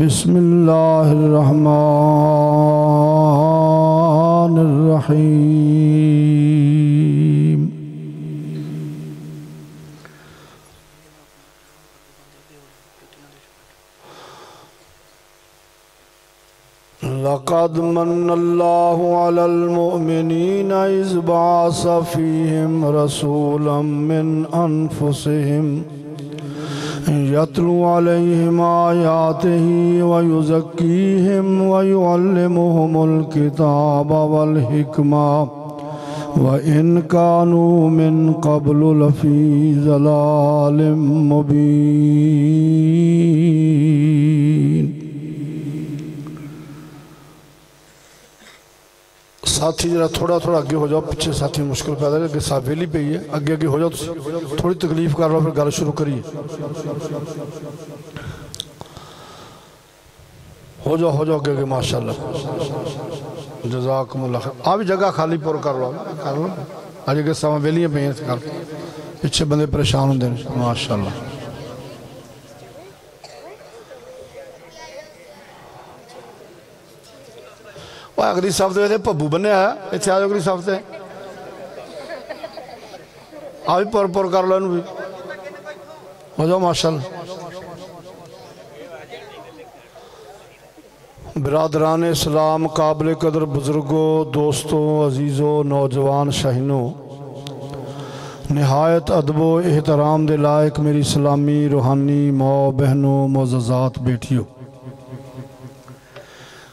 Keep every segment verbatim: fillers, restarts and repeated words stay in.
बिस्मिल्लाहिर्रहमानिर्रहीम। लक़द मन्नल्लाहु अलल मुमिनीन इज़ बाअस फ़ीहिम रसूलन मिन अनफुसिहिम यतलू अलैहिम आयातिही व युज़क्कीहिम व युअल्लिमुहुमुल किताब वल हिकमा व इन कानू मिन क़ब्लु लफ़ी ज़लालिम मुबीन। साथी जरा थोड़ा थोड़ा आगे हो जाओ, पीछे साथी मुश्किल पैदा है कि सावेली पे ही है, आगे आगे हो जाओ, थोड़ी तकलीफ कर रहा हूँ, फिर गल शुरू करिए। हो जाओ हो जाओ आगे आगे, माशाल्लाह जज़ाकुमुल्लाह। आप भी जगह खाली पर कर लो कर लो, आगे आगे सावेलियाँ पे हैं, पीछे बंदे परेशान होते हैं, माशाल्लाह। अगली साफ़ तो पब्बू बनया है, इतने आ जाओ अगली साफ़ से, आ भी पुर पुर कर लो, भी हो जाओ माशाल्लाह। बिरादरान इस्लाम, काबिल कदर बुजुर्गों, दोस्तों, अजीज़ों, नौजवान शाहीनों, नहायत अदबो एहतराम दे लायक मेरी इस्लामी रूहानी माँ बहनों, मोअज़्ज़ज़ात बेटियों,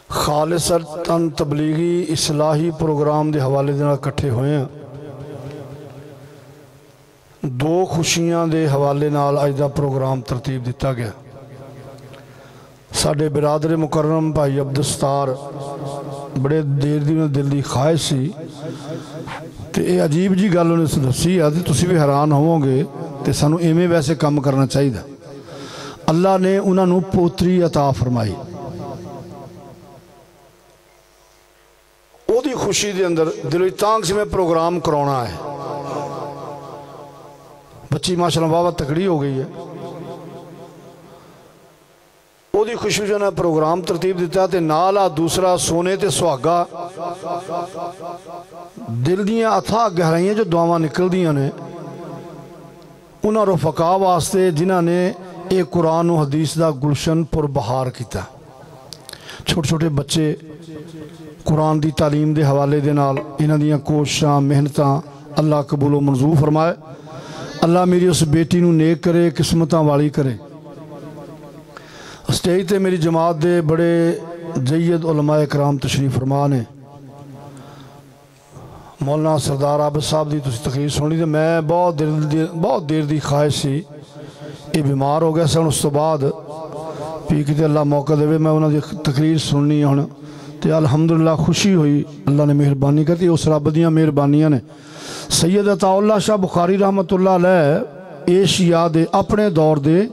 खालिसतन तबलीगी इसलाही प्रोग्राम के हवाले इकट्ठे हुए हैं। दो खुशियां के हवाले नाल अज का प्रोग्राम तरतीब दिता गया। साढ़े बिरादरे मुकर्रम भाई अब्दुस्तार बड़े देर की उन्हें दिल की ख्वाहिश सी, तो ये अजीब जी गल उन्हें दसी है, तो तुम भी हैरान होवोगे तो सानू इवें वैसे काम करना चाहिए। अल्लाह ने उन्होंने पोतरी अता फरमाई, वो खुशी के अंदर दिलों तांग से मैं प्रोग्राम कराना है। बच्ची माशाल्लाह वाह वाह तकड़ी हो गई है, वो खुशी जो ना प्रोग्राम तरतीब दिता, ते नाला दूसरा सोने ते सुहागा दिल दियाँ अथाह गहराइयां जो दुआव निकल दियाँ ने उन्होंने रुफका वास्ते जिन्होंने ये कुरान और हदीस का गुलशन पुरबहार किया। छोटे छोटे बच्चे कुरान की तालीम के हवाले दे नाल इन्हां दीयां कोशिशां मेहनत अल्लाह कबूल व मंजूर फरमाए। अल्लाह मेरी उस बेटी नूं नेक करे, किस्मतां वाली करे। स्टेज पर मेरी जमात के बड़े जय्यद उलमाए कराम तशरीफ फरमा ने, मौलाना सरदार आबिद साहब की तुसीं तकरीर सुनी, तो मैं बहुत दिल बहुत देर की ख्वाहिश सी, ये बीमार हो गया सन, उस तो बाद पी के अल्लाह मौका देवे मैं उन्होंने तकरीर सुननी हुण, तो अलहमदुलिल्लाह खुशी हुई, अल्लाह ने मेहरबानी करती। उस रब दियां मेहरबानियां ने। सैयद अताउल्लाह शाह बुखारी रहमतुल्लाह अलैह एशिया दे अपने दौर दे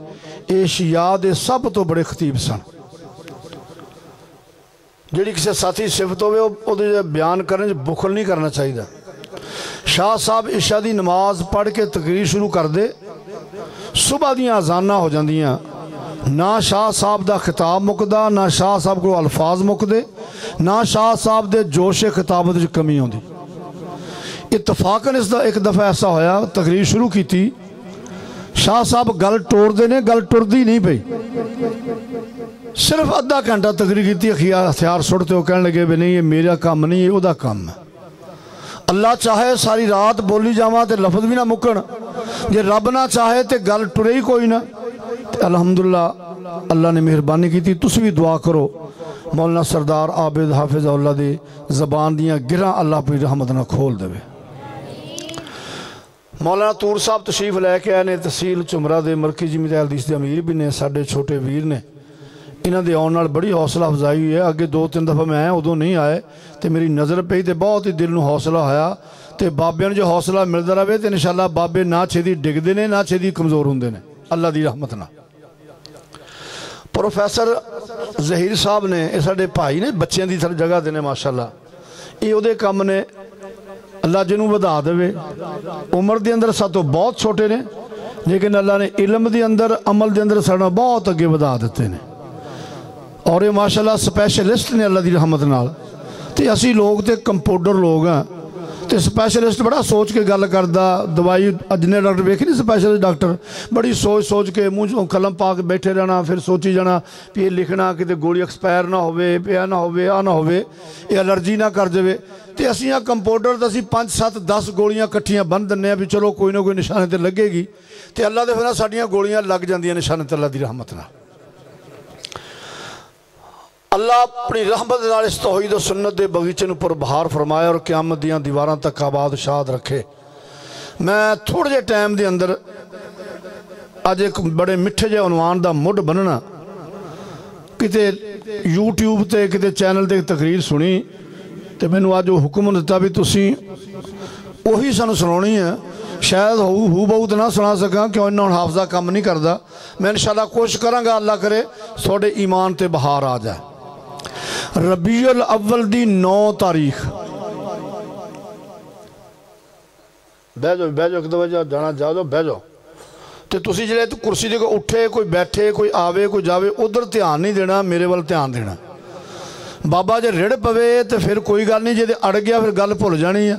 एशिया दे सब तो बड़े खतीब सन। जिहड़ी किसी साथी सिफत होवे उहदे बयान करने बुखल नहीं करना चाहिए। शाह साहब इशा दी नमाज पढ़ के तकरीर शुरू कर दे, सुबह दीयां अज़ानां हो जांदियां, ना शाह साहब का खिताब मुकदा, ना शाह साहब को अल्फाज मुकदे, ना शाह साहब के जोशे खिताबत कमी आती। इतफाकन इस दा एक दफ़ा ऐसा होया, तकरीर शुरू की शाह साहब गल टोरते ने, गल टुरती नहीं पई, सिर्फ अद्धा घंटा तकरीर की, हथियार सुटते हो, कहने लगे भी नहीं ये मेरा काम नहीं ये उहदा काम है। अल्लाह चाहे सारी रात बोली जावा तो लफज भी ना मुकन, जे रब ना चाहे तो गल टुरे ही कोई ना। अल्हम्दुलिल्लाह अल्लाह ने मेहरबानी की। तुसी भी दुआ करो मौलाना सरदार आबिद हाफिज़हुल्लाह दी जबान दियाँ गिरां अल्लाह अपनी रहमत नाल खोल देवे। मौलाना तूर साहब तशरीफ लैके आए ने, तहसील चुमरा दे मरकजी मिदाह हदीस दे अमीर भी ने, साढ़े छोटे वीर ने। इन्हां दे आउण नाल बड़ी हौसला अफजाई हुई है। अगे दो तीन दफ़ा मैं आया, उदों नहीं आए, तो मेरी नज़र पई तो बहुत ही दिल नूं हौसला होया। तो बाबियां नूं जो हौसला मिलता रहे तो इंशाअल्लाह बाबे ना छेती डिगदे ने ना छेती कमज़ोर हुंदे ने, अल्लाह दी रहमत नाल। प्रोफेसर ज़हीर साहब ने, ये साढ़े भाई ने, बच्चों की जगह देने माशाल्लाह, ये उहदे काम ने। अल्लाह जिन्हों वधा देवे, उम्र के अंदर सातों बहुत छोटे ने, लेकिन अल्लाह ने इलम के अंदर अमल के अंदर साढ़ा बहुत अगे वधा दिते ने। और ये माशाल्लाह स्पैशलिस्ट ने अल्लाह की रहमत नाल ते असी लोग तो कंपाउंडर लोग हैं तो स्पैशलिस्ट बड़ा सोच के गल करता दवाई अजने डॉक्टर वेखी नहीं स्पैशलिस्ट डॉक्टर बड़ी सोच सोच के मुँह चो कलम पा के बैठे रहना फिर सोची जाना भी ये लिखना कि गोली एक्सपायर ना होवे पे ना होवे आ ना होवे ये एलर्जी ना कर जाए तो असी आ कंपाउंडर तो असी पाँच सत्त दस गोलियां कट्ठियां बन दिंदे भी चलो कोई ना कोई निशाने ते लगेगी तो अल्लाह दे फिर साडियां गोलियां लग जांदियां निशाने ते अल्लाह दी रहमत नाल। अल्लाह अपनी रहमत नाल इस तौहीद और सुन्नत के बगीचे नूं पुरबहार फरमाया और क़यामत दीआं दीवारां तक आबाद शाद रखे। मैं थोड़े जे टाइम दे अंदर अज एक बड़े मिठे जे उनवान दा मुड बनना किते यूट्यूब ते किते चैनल ते तकरीर सुनी तो मैनूं अज हुक्म दिता भी तुसीं उही सानूं सुनाउणी है। शायद हू हू बहुत ना सुना सका क्यों इन्ना हाफजा कम नहीं करता। मैं इंशाअल्लाह कोशिश करांगा अल्लाह करे थोड़े ईमान ते बहार आ जाए। रबीउल अव्वल दी नौ तारीख बह जाओ बह जाओ एक दफा जाओ जाना जाओ बह जाओ तो तुसी जिहड़े तो कुर्सी दे कोई उठे कोई बैठे कोई आवे कोई जावे उधर ध्यान नहीं देना मेरे वाल ध्यान देना। बाबा जे रिड़ पवे तो फिर कोई गल नहीं जे अड़ गया फिर गल भुल जानी है।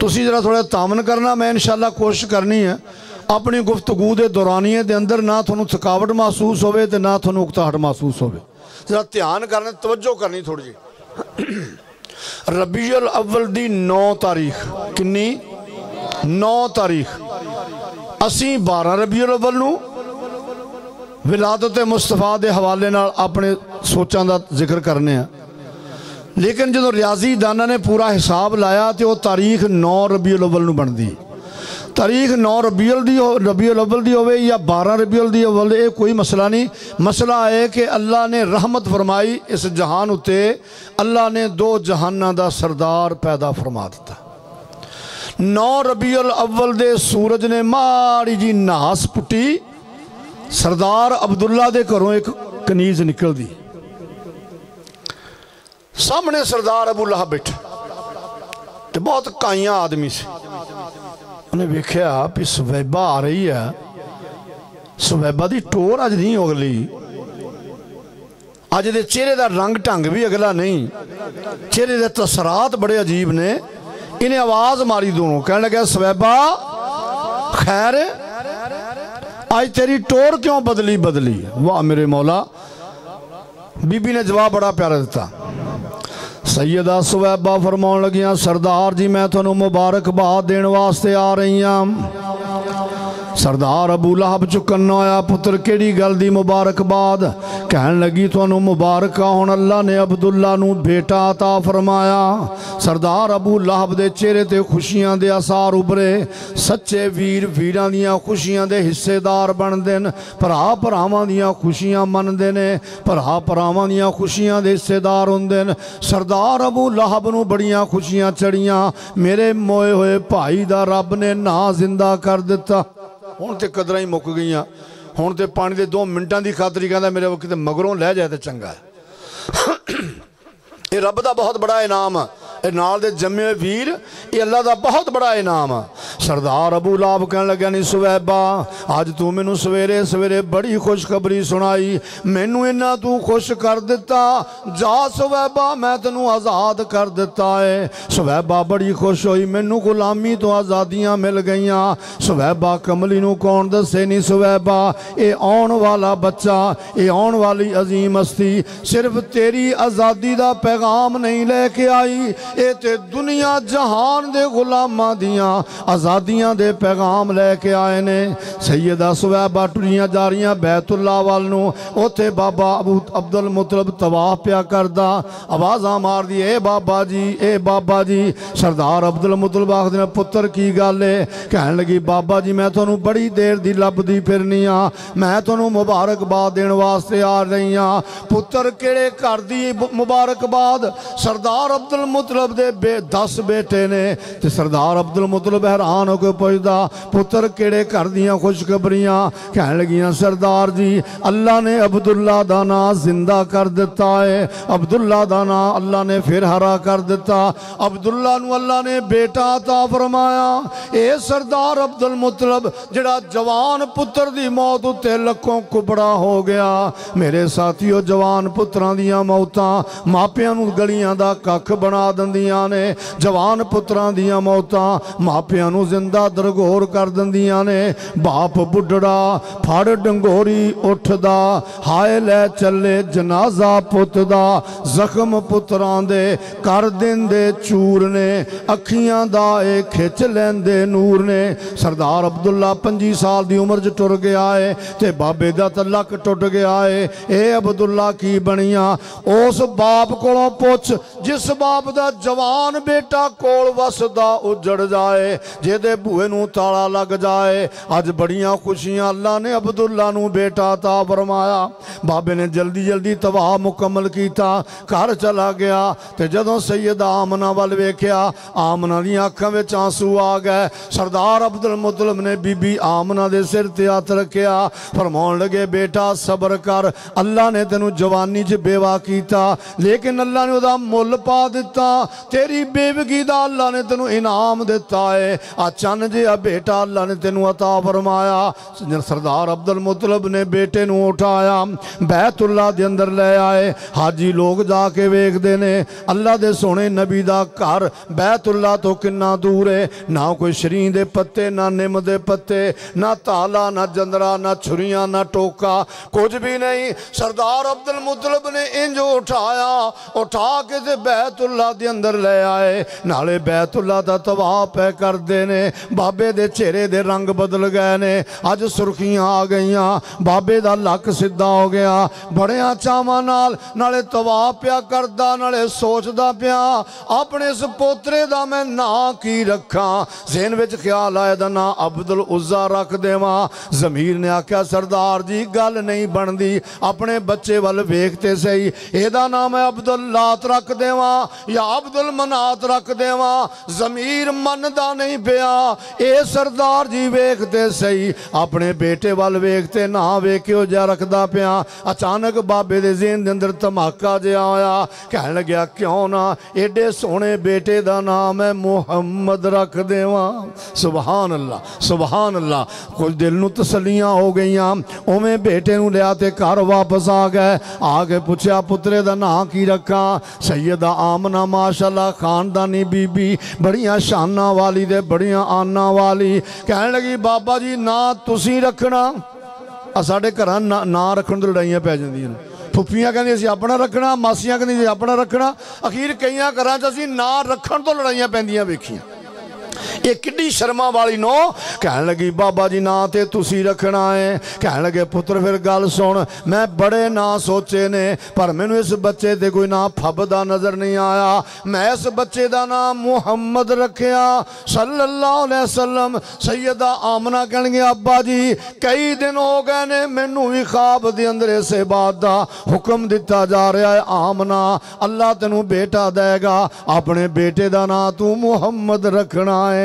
तुसी जरा थोड़ा तामन करना। मैं इंशाअल्लाह कोशिश करनी है अपनी गुफ्तगू के दौरानिए के अंदर ना थोनू थकावट महसूस होवे ते ना थोनू उकताहट महसूस होवे। जरा ध्यान करना तवज्जो करनी थोड़ी जी। रबीउल अव्वल दी नौ तारीख किन्नी नौ तारीख असी बारह रबीउल अव्वल नूं विलादत मुस्तफा दे हवाले नाल अपने सोचां दा जिक्र करने हैं। लेकिन जदों रियाजी दाना ने पूरा हिसाब लाया तो वह तारीख नौ रबीउल अव्वल नूं बनदी। तारीख नौ रबीउल दी रबीउल अव्वल दी होवे या बारह रबीउल दी होवे ये कोई मसला नहीं। मसला है कि अल्लाह ने रहमत फरमाई इस जहान उत्ते अल्लाह ने दो जहाना दा सरदार पैदा फरमा दिता। नौ रबीउल अव्वल दे सूरज ने माड़ी जी नहास पुट्टी सरदार अब्दुल्ला दे घरों एक कनीज निकल दी। सामने सरदार अबू लहब बैठा ते बहुत काइया आदमी से। उन्हें वेख्या भी सुवैबा आ रही है। सुवैबा की टोर अज नहीं अगली अज दे चेहरे का रंग ढंग भी अगला नहीं चेहरे के तसरात बड़े अजीब ने। इन्हें आवाज मारी दोनों कहने लगे सुवैबा खैर अज तेरी टोर क्यों बदली बदली। वाह मेरे मौला। बीबी ने जवाब बड़ा प्यारा दिता। सैयदा सुवैबा फरमाउण लगियां सरदार जी मैं तुहानूं मुबारकबाद देण वास्ते आ रही आं। सरदार अबू लहब चुकन ना आया पुत्र केड़ी गल दी मुबारकबाद। कहन लगी तुहानूं मुबारक हुण अल्लाह ने अब्दुल्ला नूं बेटा अता फरमाया। सरदार अबू लहब दे चेहरे ते खुशियां दे आसार उभरे। सच्चे वीर वीरां दीयां खुशियां दे हिस्सेदार बनदे ने। भरा भरावां दीयां खुशियां मनदे ने। भरा भरावां दीयां खुशियां दे हिस्सेदार हुंदे ने। सरदार और अबू लहब नूं बड़ियां खुशियां चढ़ियां। मेरे मोए होए भाई दा रब ने ना जिंदा कर दिता। हुण ते कदरां ही मुक गईयां। हुण ते पानी दे दो मिनटां दी खातरी कहंदा मेरे किते मगरों लै जाए ते चंगा है। ये रब दा बहुत बड़ा इनाम है। ये नाल दे जम्मे होए वीर ये अल्लाह दा बहुत बड़ा इनाम है। सरदार अबू लहब कहन लग्या नी सुवैबा अज तू मैनू सवेरे सवेरे बड़ी खुशखबरी सुनाई मैनू इन्ना तू खुश कर दिता। जा सुवैबा मैं तेनू आज़ाद कर दिता है। सुवैबा बड़ी खुश होई मैनू गुलामी तो आज़ादियाँ मिल गईयां। सुवैबा कमली नू कौन दसे नी सुवैबा ये आउण वाला बच्चा ये आउण वाली अजीम हस्ती सिर्फ तेरी आज़ादी का पैगाम नहीं लेके आई ये ते दुनिया जहान दे गुलामां दियां आज़ादियां दे पैगाम लेके आए ने। सैयदा सुवैबा टुरियां जा रही बैतुल्ला वाल नूं उत्थे बाबा अबू अब्दुल मुतलब तवाफ पिया करदा आवाज़ां मारदी ए बाबा जी ए बाबा जी। सरदार अब्दुल मुतलब आखदे ने पुत्तर की गल है। कहण लगी बाबा जी मैं तुहानूं बड़ी देर दी लभदी फिरनी आ मैं तुहानूं मुबारकबाद देण वास्ते आ रही आ। पुत्तर किहड़े घर दी मुबारकबाद। सरदार अब्दुल मुतलब मुतलब दे बे दस बेटे ने ते सरदार अब्दुल मुतलब हैरान होकर पुछदा पुत्र केड़े घर दियां खुशखबरियां। कहन लगियां सरदार जी अल्लाह ने अब्दुल्ला दा नां जिंदा कर दिता है, अब्दुल्ला दा नां अल्लाह ने फिर हरा कर दिता, अब्दुल्ला नूं अल्लाह ने बेटा अता फरमाया। ए सरदार अब्दुल मुतलब जिहड़ा जवान पुत्र दी मौत उत्ते लक्कों कुबड़ा हो गया। मेरे साथियों जवान पुत्रां दियां मौतां मापियां नूं गलियां दा कख बना दिंदियां ने, जवान पुत्रां दियां मौतां मापियां नूं जिंदा दरगोर कर दिंदियां ने। बाप बुढ़ड़ा फड़ डंगोरी उठदा हाय लै चले जनाजा पुत दा, जख्म पुत्रां दे कर दिंदे चूर ने, अखियां दा ए खिच लैंदे नूर ने। सरदार अब्दुल्ला पंजी साल दी उम्र च टुर गया है ते बाबे दा ते लक टुट गया है। ए अब्दुल्ला की बनिया? उस बाप कोलों पुछ जिस बाप दा जवान बेटा कोल वसदा उजड़ जाए, जेदे बूहे नूं ताला लग जाए। अज बड़ियां खुशियां अल्लाह ने अब्दुल्ला नूं बेटा ता फरमाया। बाबे ने जल्दी जल्दी तबाह मुकम्मल कीता, घर चला गया ते जदों सैयद आमना वल वेख्या आमना दी अखां विच आंसू आ गए। सरदार अब्दुल मुतलब ने बीबी आमना दे सिर ते हत्थ रखिया, फरमाउण लगे बेटा सबर कर, अल्लाह ने तैनूं जवानी च बेवा कीता लेकिन अल्लाह ने उहदा मुल पा दिता, तेरी बेवगी दा अल्लाह ने तैनूं इनाम दिता है। आ चन्न जिहा बेटा अल्लाह ने तैनूं अता फरमाया। सरदार अब्दुल मुतलब ने बेटे नूं उठाया, बैतुल्लाह दे अंदर ले आए। हाजी लोग जाके वेखदे ने अल्लाह दे सोहणे नबी दा घर बैतुल्लाह तो किन्ना दूर है, ना कोई शरीं दे पत्ते ना निम दे पत्ते, ना ताला ना जंदरा ना छुरियां ना टोका, कुछ भी नहीं। सरदार अब्दुल मुतलब ने इंज उठाया, उठा के ते बैतुल्लाह दे अंदर ले आए। नाले बैतुल्लाह दा तबाह पै करदे ने, बाबे दे चेहरे दे रंग बदल गए ने, अज सुर्खियां आ गईयां, बाबे दा लक सिद्धा हो गया। बड़ियां चावां नाल नाले तबाह पिया करदा नाले सोचदा पिया अपने इस पोतरे दा मैं नां की रखां। ज़हन विच ख्याल आया दा नां अब्दुल उज़्ज़ा रख देवां। ज़मीर ने आख्या सरदार जी गल नहीं बनदी, अपने बच्चे वल वेख ते सही, एदा नां मैं अब्दुल लात रख देवां या अब्दुल मनात रख देवां। ज़मीर मनदा नहीं पिया। ए सरदार जी वेखते सही, अपने बेटे वाल वेखते ना वेख्यो जा रखदा पिया। अचानक बाबे दे ज़हन दे अंदर धमाका जिहा होया। कहण लग्या क्यों ना एडे सोहणे बेटे दा नाम है मुहम्मद रख देवां। सुभान अल्लाह सुभान अल्लाह। कुछ दिल नूं तसल्लियां हो गईयां। उवें बेटे नूं लिया ते घर वापस आ गए। आके पुछया पुत्रे दा नां की रखा? सैयदा आमना माशाल्लाह खानदानी बीबी, बड़ियां शाना वाली दे बड़ियां आना वाली, कहन लगी बाबा जी ना तुसी रखना। साढ़े घर ना ना रखण तो लड़ाइयां पै जांदियां। फुफियां कहंदियां असीं अपना रखना, मासियां कहंदियां असीं अपना रखना। अखीर कई घरां च असीं ना रखण तो लड़ाइयां पैंदियां वेखियां। ये किड्डी शर्मा वाली नो। कहन लगी बाबा जी ना ते तुसी रखना है। कहन लगे पुत्र फिर गल सुन, मैं बड़े ना सोचे ने पर मैनू इस बच्चे ते कोई ना फबदा नज़र नहीं आया। मैं इस बच्चे दा नाम मुहम्मद रखिया सल्लल्लाहु अलैहि वसल्लम। सैयदा आमना कहन लगे अब्बा जी कई दिन हो गए ने मैनू भी ख्वाब दे अंदर इसे बात दा हुक्म दिता जा रहा है। आमना अल्लाह तैनू बेटा देगा, अपने बेटे दा नां तू मुहम्मद रखना है।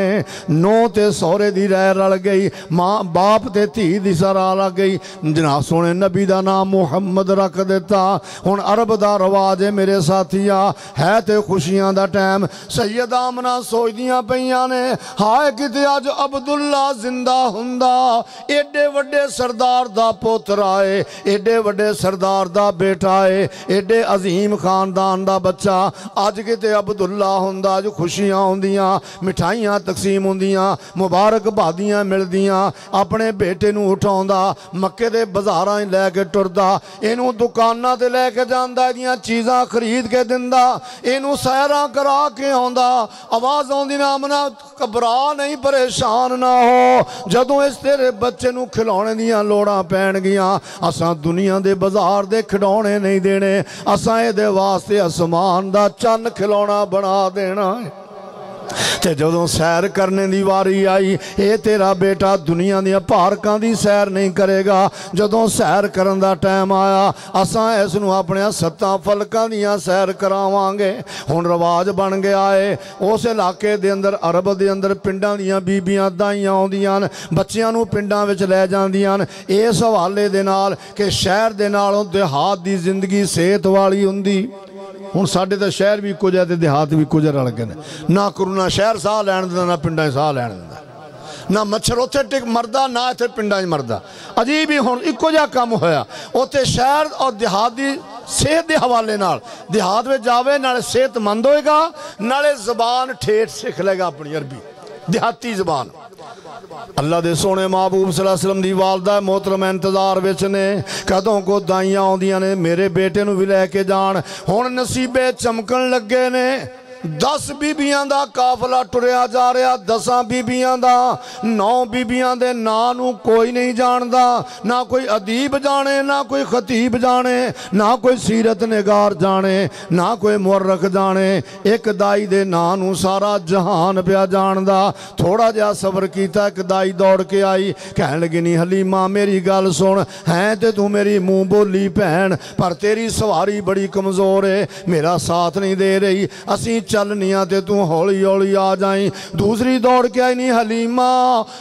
नौ ते सौरे दी रह रल गई, मां बाप ते धी दी सरा लग गई। जनाब सोने नबी दा नाम मुहम्मद रख दिता। हुण अरब दा रवाज है मेरे साथिया, है ते खुशियां दा टाइम। सैयदा आमना सोचदियां पईयां ने हाय किते अज अब्दुल्ला जिंदा हुंदा, एडे वड्डे सरदार दा पोतरा है, एडे वड्डे सरदार दा बेटा है, एडे अजीम खानदान दा बच्चा। अज किते अब्दुल्ला हुंदा, अज खुशियां हुंदियां, मिठाइयां तकसीम होंदियां, मुबारकबादियां मिलदियां। अपने बेटे नूं उठाउंदा, मक्के दे बाजारां लै के टुरदा, इनू दुकानां ते लै के जांदा, इहदियां चीज़ां खरीद के दिंदा, इनू सैरां करा के आउंदा। आवाज़ आउंदी ना आमना घबरा नहीं, परेशान ना हो, जदों इस तेरे बच्चे नूं खिलाउणे दियां लोड़ां पैणगियां असां दुनिया दे बाजार दे खिडौणे नहीं देणे, असां इहदे वास्ते आसमान दा चन्न खिलौना बना देना। ते जदों सैर करने की वारी आई, ये तेरा बेटा दुनिया दी पार्कां दी सैर नहीं करेगा। जदों सैर करन दा टाइम आया असां इस नूं अपने सत्तां फलकां दीयां सैर करावांगे। हुण रिवाज बन गया है उस इलाके दे अंदर, अरब दे अंदर पिंडां दीयां बीबियां दाइयां आउंदियां न, बच्चियां नूं पिंडां विच लै जांदियां न, इस हवाले दे नाल कि शहर दे नालों देहात दी जिंदगी सेहत वाली हुंदी। हुण साढ़े तो शहर भी कुछ है तो देहात भी कुछ रल गए हैं। ना कोरोना शहर साह लैन दिंदा, ना पिंडां साह लैन दिंदा, ना मच्छर उत्थे टिक मरदा, ना इत्थे पिंडां च मरदा। अजीब ही हुण इक्को जिहा काम होया। उत्थे शहर और देहात दी सेहत के हवाले नाल देहात में जावे नाले सेहतमंद होएगा, नाले जबान ठेठ सीख लेगा अपनी अरबी देहाती जबान। अल्लाह दे सोने महबूब सल्लल्लाहु अलैहि वसल्लम दी वालदा मोहतरम इंतजार विच ने, कदों को दाइयां आउंदियां ने मेरे बेटे नूं भी लैके जान। हुण नसीबे चमकण लगे ने। दस बीबियां दा काफला टुरिया जा रहा, दसां बीबियां दा, नौ बीबियां दे नां नूं कोई नहीं जानदा, ना कोई अदीब जाने, ना कोई खतीब जाने, ना कोई सीरत निगार जाने, ना कोई मुर्रख जाने। एक दाई दे नां नूं सारा जहान पिया जानदा। थोड़ा जिहा सबर कीता, एक दाई दौड़ के आई, कहण लगी नी हलीमा मेरी गल सुन, हैं ते तू मेरी मूँह बोली भैन, पर तेरी सवारी बड़ी कमज़ोर है, मेरा साथ नहीं दे रही, असीं चलनिया ते तू हौली हौली आ जाई। दूसरी दौड़ के आई, नहीं हलीमा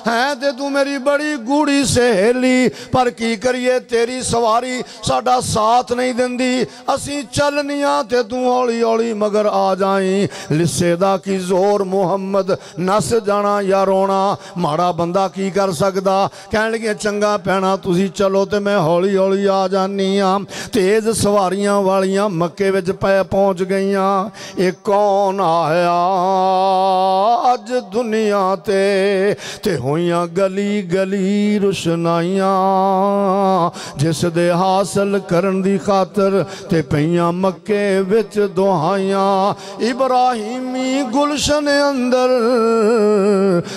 है ते तू मेरी बड़ी गूड़ी सहेली, पर की करिए तेरी सवारी साडा साथ नहीं दिंदी, असी चलनिया ते तू हौली हौली मगर आ जाई। लिस्से दा की जोर मुहम्मद नस जाना या रोना, माड़ा बंदा की कर सकदा। कहन लगियां चंगा पैना तुसी चलो ते मैं हौली हौली आ जानी आं। तेज सवारियां वालियां मक्के विच पै पहुंच गईयां। एक कौम कौन आया अज दुनिया ते, ते होइयां गली गली रुशनाइयां, जिस दे हासिल करन दी खातर ते पईयां मक्के विच दुहाइयां। इब्राहिमी गुलशन अंदर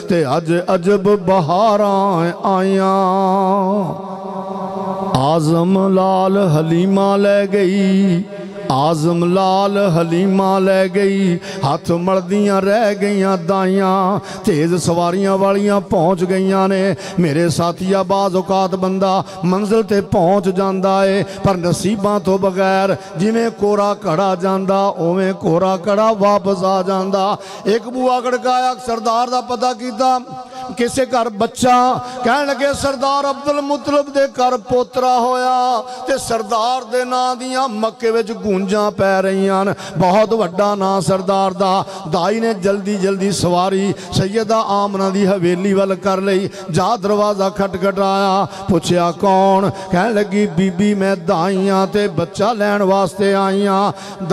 ते अज अजब बहारां आइयां। आजम लाल हलीमा लै गई, आजम लाल हलीमा लै गई, हथ मलदियां रह गईयां दाइयां। तेज सवारियां वालियां पहुंच गईयां ने। मेरे साथिया बाज औकात बंदा मंजिल ते पहुंच जांदा है, पर नसीबां तो बगैर जिवें कोरा घड़ा जांदा उवें कोरा घड़ा वापस आ जांदा। एक बूआ खड़काया, सरदार दा पता कीता किसे घर बच्चा। कह लगे सरदार अब्दुल मुतलब दे घर पोतरा होया, ते सरदार दे नां दियां मक्के विच गूंजां पै रहियां न, बहुत वड्डा नां सरदार दा। दाई ने जल्दी जल्दी सवारी सैयदा आमना दी हवेली वल कर लई। जा दरवाज़ा खटखटाया, पुछया कौन? कह लगी बीबी मैं दाइयां ते बच्चा लैन वास्ते आईयां।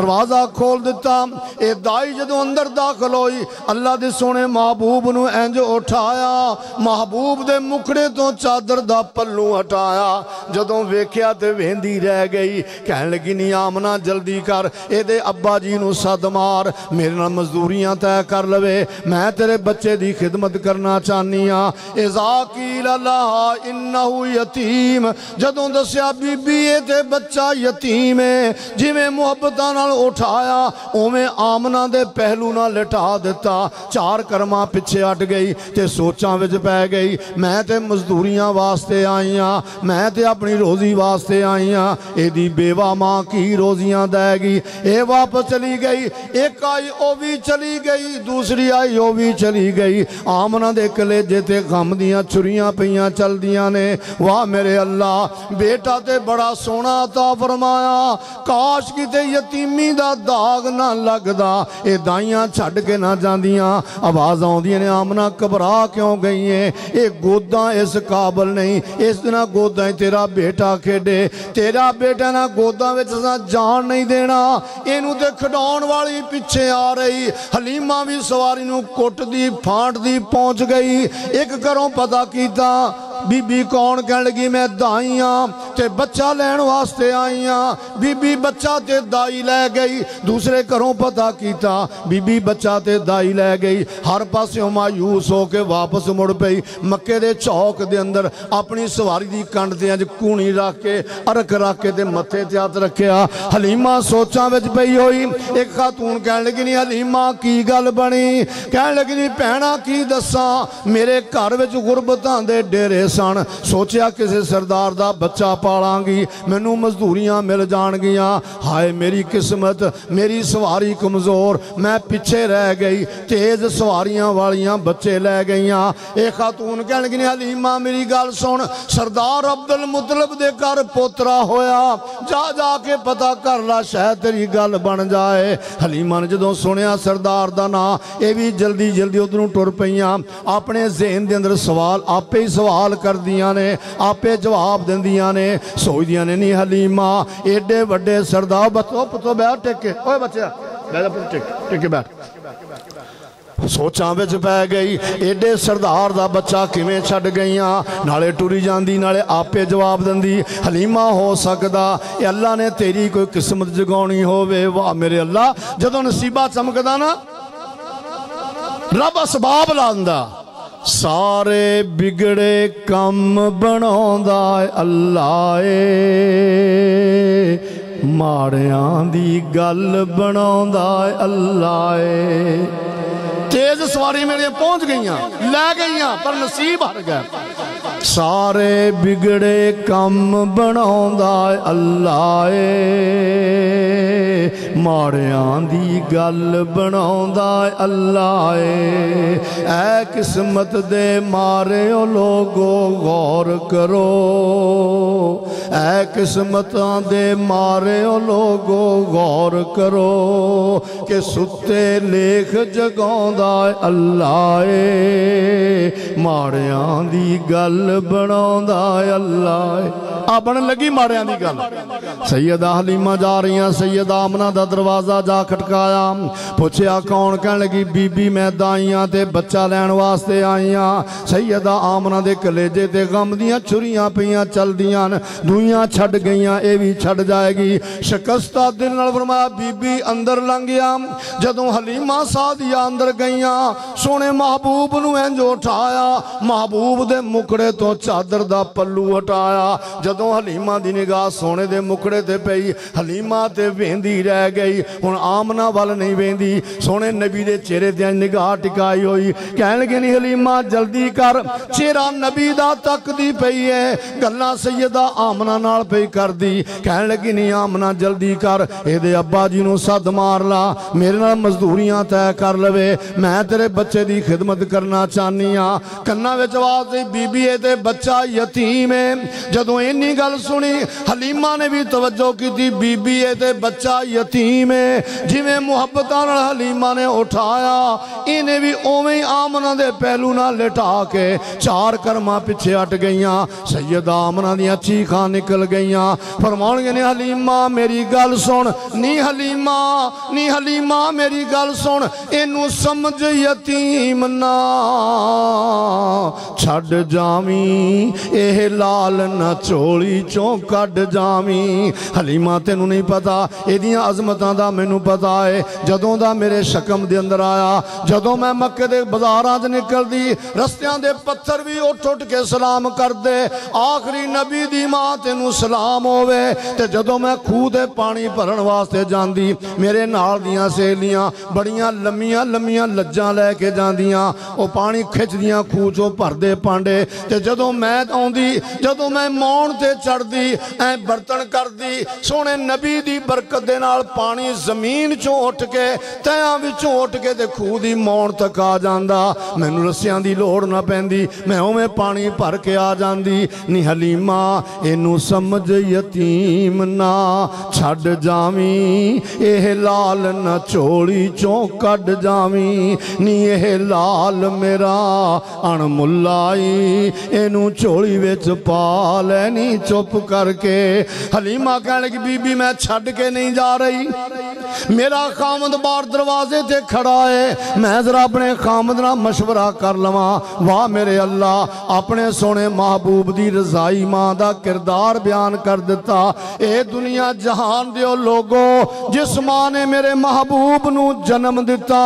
दरवाज़ा खोल दिता। ए दाई जदों अंदर दाखल होई, अल्लाह दे सोने महबूब नूं इंज उठाया, महबूब दे मुखड़े तो चादर दा पल्लू हटाया। जदों वेख्या ते वेंदी रह गई। कहन लगी नी आमना जल्दी कर, एदे अब्बा जी नूं सद मार, मेरे नाल मजदूरियां तय कर लवे, मैं तेरे बच्चे दी खिदमत करना चाहनी आं। इज़ाकील अल्लाह इन्नहु यतीम, जदों दस्या बीबी ए ते बच्चा यतीम है, जिवें मुहब्बतां नाल उठाया उवें आमना दे पहलू नाल लटा दिता। चार कर्मां पिछे हट गई ते सोच चां विच पै गई, मैं ते मजदूरियां वास्ते आई हाँ, मैं ते अपनी रोजी वास्ते आई हाँ, एदी बेवा माँ की रोजियां देगी। ए वापस चली गई। एक आई ओ भी चली गई, दूसरी आई ओ भी चली गई। आमना दे कलेजे ते गम दियां छुरियां पईयां चलदियां ने। वाह मेरे अल्लाह, बेटा ते बड़ा सोहना अता फरमाया, काश किते यतीमी दा दाग ना लगदा, ए दाइयां छड्ड के ना जांदियां। आवाज़ आउंदियां ने, आमना घबरा क्यों गई है? ये गोदा इस काबल नहीं, इस तरह गोदा तेरा बेटा खेडे, तेरा बेटा ना गोदा विच जान नहीं देना, इनू ते खडाउण वाली पिछे आ रही। हलीमा भी सवारी नूं कुटदी फांटदी पहुंच गई। एक घरों पता कीता बीबी कौन कह लगी मैं दाई हाँ ते बच्चा लैन वास्ते आई हाँ। बीबी बच्चा ते दाई लै गई, दूसरे घरों पता किया बीबी बच्चा ते दाई लै गई। हर पासों मायूस हो के वापस मुड़ पई मक्के दे चौक दे अंदर, अपनी सवारी दी कंड दे अंज कूणी रख के अरक रख के ते मत्थे ते हाथ रखिया। हलीमा सोचां विच पई होई। एक खातून कहण लगी नी हलीमा की गल बनी? कहण लगी नी भैणा की दस्सां, मेरे घर विच गुरबतां दे डेरे सन, सोचा किसी सरदार दा बच्चा पालांगी मैनू मजदूरियां मिल जाणगियां। हाय मेरी किस्मत, मेरी सवारी कमज़ोर, मैं पिछे रह गई, तेज़ सवारियां वालियां बच्चे लै गईयां। ये खातून कहण लगी हलीमा मेरी गल सुन, सरदार अब्दुल मुतलब दे घर पोतरा होया, जा जा के पता कर ला शायद तेरी गल बन जाए। हलीमा ने जदों सुनिया सरदार दा नां, ये भी जल्दी जल्दी उधरों टुर पईयां। अपने ज़हन दे अंदर सवाल आपे ही सवाल कर दिया ने, आपे जवाब दिंदियां ने, सोचदियां ने नी हलीमा एडे वड्डे सरदार बच्चो पुतो बैठ टेके ओए बच्चा बैठ टेके बैठ सोचा विच पै गई एडे सरदार दा बच्चा किवें छड्ड गईयां, नाले टुरी जांदी नाले आपे जवाब दिंदी। हलीमा हो सकदा ए अल्लाह ने तेरी कोई किस्मत जगाउणी होवे। वाह मेरे अल्लाह, जदों नसीबा चमकदा ना रब असबाब लांदा, सारे बिगड़े कम बनांदा अल्लाह ए, माड़ियां दी गल बनांदा अल्लाह ए। तेज सवारी मेरे पहुंच गईयां लै गईयां पर नसीब हर गया। सारे बिगड़े कम बनांदा अल्लाह ए, माड़ियां दी गल बनांदा अल्लाह ए। ऐ किस्मत दे मारिओ लोगो गौर करो, ऐ किस्मतां दे मारिओ लोगो गौर करो, कि सुत्ते लेख जगांदा अल्लाह ए, माड़ियां दी गल बनांदा अल्लाह ए। आ बनन लगी माड़ियां दी गल। सैयदा हलीमा जा रही, सैयदा आमना दा दरवाजा जा खटकाया, पूछया कौन? कहण लगी बीबी मैं दाइयां ते बच्चा लैन वास्ते आईयां। सैयदा आमना दे कलेजे ते गम दियां छुरियां पईयां चलदियां न, दूइयां छड्ड गईयां ए भी छड्ड जाएगी। शकस्ता दिल नाल फरमाया बीबी अंदर लंघिया। जदों हलीमा सादिया अंदर गईयां, सोहणे महबूब नूं इंज उठाया, महबूब दे मुकड़े तो चादर दा पल्लू हटाया। जदों हलीमा दी निगाह सोहणे दे मुकड़े ते पई, हलीमा ते वेंदी रह गई, हुण आमना वाल नहीं वेंदी, सोने नबी दे चेहरे ते निगाह टिकाई होई। कहण लगे नी हलीमा जल्दी कर, चेहरा नबी दा तकदी पई है, गल्लां सैयदा आमना नाल पई करदी। कहण लगी नी आमना जल्दी कर, इहदे अब्बा जी नूं सद मार ला, मेरे नाल मजदूरियां तय कर लवे, मैं तेरे बच्चे दी खिदमत करना चाहनी हां। कन्ना विच आवाज़ दी बीबी ए ते बच्चा यतीम है। जदों इन्नी गल सुनी हलीमा ने भी तवज्जो कीती, बीबी ए ते बच्चा यतीम है। जिवें मुहब्बतां नाल हलीमा ने उठाया, इन्हें भी उवें आमना दे पहलू नाल लिटा के चार कर्मा पिछे हट गईयां। सैयदा आमना दीयां चीखां निकल गईयां। फरमाउणगे ने हलीमा मेरी गल सुन, नी हलीमा नी हलीमा मेरी गल सुन, इनू समझ यतीम ना छड्ड जावीं, एह लाल ना चोली चों कढ जावीं। हलीमा तैनू नहीं पता एदियां अजमतां दा, मैनू पता है जदों दा मेरे शकम दे अंदर आया, जदों मैं मक्के दे बाज़ारां च निकलदी, रस्तियां दे पत्थर भी उठ उठ के सलाम करदे, आखरी नबी दी मां तैनू सलाम होवे। ते जदों मैं खूह दे पानी भरन वास्ते जांदी, मेरे नाल दियां सहेलियां बड़ियां लम्मियां लम्मियां लज्जां लै के जांदियां, ओ पानी खिचदियां खूह चों भरदे पांडे। ते जदों मैं आउंदी, जदों मैं मौन ते चढ़दी, ऐ बर्तन करदी, सोहणे नबी दी बरकत दे नाल पानी जमीन चों उठ के तयां विचों उठ के ते खूह दी मौन तक आ जांदा, मैनूं रस्सियां दी लोड़ ना पैंदी, मैं उवें पानी भर के आ जांदी। नी हलीमा इनू समझ यतीम ना छड्ड जावीं, एह लाल ना चोली चों कढ जावीं, नी एह लाल मेरा अणमुल्ला ई, इनू चोली विच पा लै नी चुप करके। हलीमा कहण लगी बीबी मैं छड्ड के नहीं जा रही, रही, मेरा खामद बार दरवाजे ते खड़ा है, मैं जरा अपने खामद ना मशवरा कर लवा। वाह मेरे अल्लाह, अपने सोने महबूब दी रजाई मां दा किरदार बयान कर दिता। ए दुनिया जहान दियो लोगो, जिस मां ने मेरे महबूब नू जन्म दिता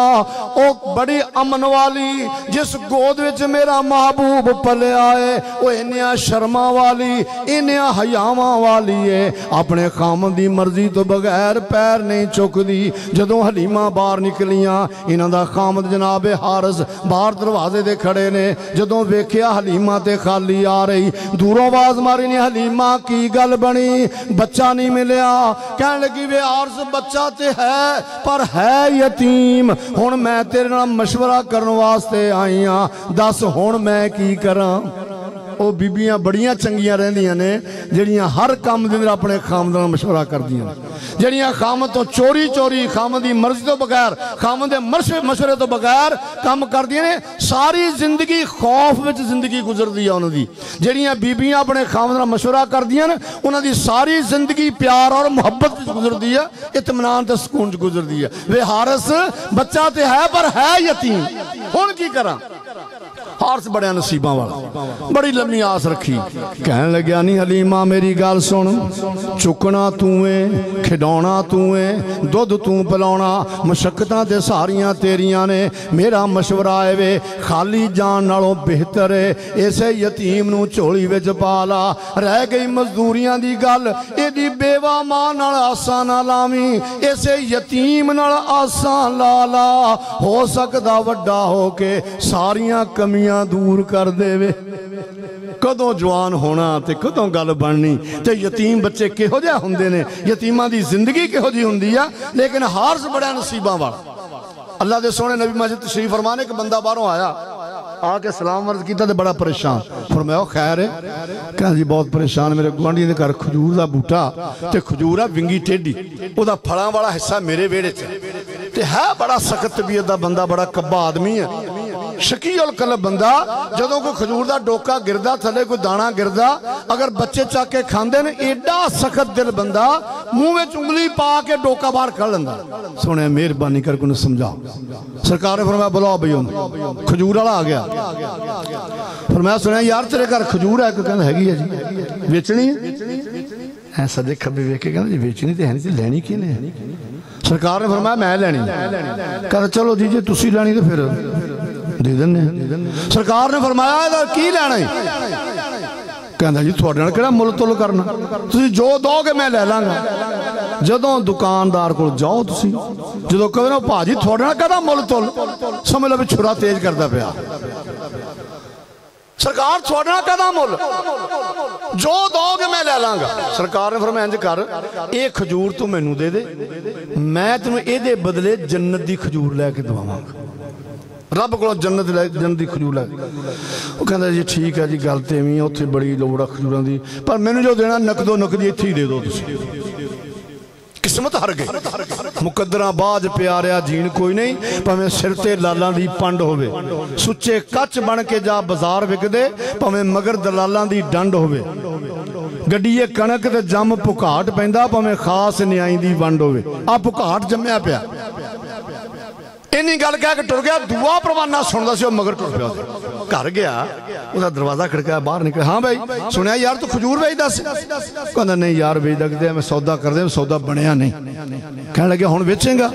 ओ बड़ी अमन वाली, जिस गोद विच मेरा महबूब पलिया है वो इन्नियां शर्मा वाली, इन्नियां हयावां वाली है, अपने खामद दी मर्जी तो बगैर पैर नहीं चुकदी। जदों हलीमा बाहर निकलियां, इन्हां दा खामद जनाबे हारस बाहर दरवाजे ते खड़े ने, जदों वेखिया हलीमा ते खाली आ रही, दूरों आवाज मारी ने हलीमा की गल बनी, बच्चा नहीं मिलिया। कहण लगी वे हारस, बच्चा ते है पर है यतीम, हुण मैं तेरे नाल मशवरा करन वास्ते आई हां, दस हुण मैं की करां। वो बीबियां बड़िया चंगिया रहिंदियां ने जिहड़ियां हर काम दे अंदर अपने खामद नाल मशवरा करदियां ने, जिहड़ियां खामद तो चोरी चोरी, खामद दी मर्जी तो बगैर, खामद दे मशवरे तो बगैर काम करदियां ने। सारी जिंदगी खौफ विच जिंदगी गुजरदी है उन्हां दी। जिहड़ियां बीबियां अपने खामद नाल मशवरा करदियां ने, उन्हां दी सारी जिंदगी प्यार और मुहब्बत विच गुजरदी है, इत्मीनान ते सुकून विच गुजरदी है। वे हारस, बच्चा ते है पर है यतीम, हुण की करां। हारस बड़िया नसीबा वाला, बड़ी लम्बी आस रखी। कह लग्या नी हलीमा मेरी गल सुन, चुकना तू है, खिडौना तू है, दुध तू पिलाना, मशक्कतां ते सारियां तेरियां ने, मेरा मशवरा है वे खाली जान नालों बेहतर है, इसे यतीम नू झोली विच पा ला। रह गई मजदूरियां दी गल, इहदी बेवा मां नाल आसां ना लावी, इसे यतीम नाल आसां ला ला, हो सकदा वड्डा हो के सारियां कमियां दूर कर देवे। कदों जवान होना ते कदों गल बननी, ते यतीम बच्चे किहो जिहे हुंदे ने, यतीमां दी जिंदगी किहो जी हुंदी आ। लेकिन हारस बड़ा नसीबां वाला। अल्लाह दे सोहणे नबी मस्जिद तशरीफ फरमाने, एक बंदा बाहरों आया, आके सलाम अर्ज किया, बड़ा परेशान। फरमाया खैर है? कह जी बहुत परेशान, मेरे गुआढ़ी दे घर खजूर का बूटा ते खजूर आ विंगी टेढ़ी, ओहदा फलां वाला हिस्सा मेरे विहड़े च ते है, बड़ा सख्त तबीयत दा बंदा, बड़ा कब्बा आदमी है, शकी और कलब बंदा। जदों कोई खजूर का डोका गिरदा, थले कोई दाना गिरदा, अगर बच्चे चक के खांदे ने, एडा सख्त दिल बंदा मुँह में उंगली पा के डोका बाहर कढ लैंदा। सुने मेहरबानी करके उन्हें समझाओ। सरकार ने फरमाया बुलाओ बई उन्हें, खजूर वाला आ गया। फरमाया सुने यार तेरे घर खजूर है? कहंदा हैगी है जी, बेचनी है? सदे खब्बे वेख के कहंदा जी बेचनी ते है नहीं, लैनी किहने है? सरकार ने फरमाया मैं लैनी। कहंदा चलो जी जे तुसीं लैनी ते फिर दे देने। सरकार ने फरमाया इहदा की लैना है? कहंदा जी तुहाडे नाल किहड़ा मुल तुल करना, तुसीं जो दोगे मैं ले लांगा। जदों दुकानदार को जाओ, तुसीं जदों कहो ना भाजी तुहाडे नाल किहड़ा मुल तुल, समझ लो भी छुरा तेज करदा पिया। सरकार तुहाडे नाल किहड़ा मुल, जो दोगे मैं ले लांगा। सरकार ने फरमाया इंज कर, ये खजूर तू मैनू दे दे, मैं तैनूं इहदे बदले जन्नत दी खजूर लैके दवावांगा, रब को जन्नत लै जन्नत की खजूर लै। वो कहता जी ठीक है जी, गल तो इवें उत्थे बड़ी लोड़ आ खजूरां दी, पर मैनू जो देना नकदो नकदी इत्थे ही दे दो। किस्मत हर गई, मुकद्दरा बाज प्यारिया जीन कोई नहीं, भावें सिर ते लालां दी पंड होवे, सुच्चे कच बन के जा बाजार विकदे, भावें मगर दलालां दी डंड होवे, गड्डीए कणक ते जम भुकाट पैंदा, भावें खास न्याई दी वंड होवे। आ भुकाट जम्मिया पिया, इन्नी गल कह के टुर गया, दुआ परवाना सुनदा सी, मगर टुर पिया। घर गया, उसका दरवाजा खड़काया, बाहर निकल, हाँ भाई सुनया यार तू खजूर बेचदा सी? कहंदा नहीं यार बेचदा किते, मैं सौदा करदे, सौदा बनिया नहीं। कहण लग्या हुण बेचेंगा?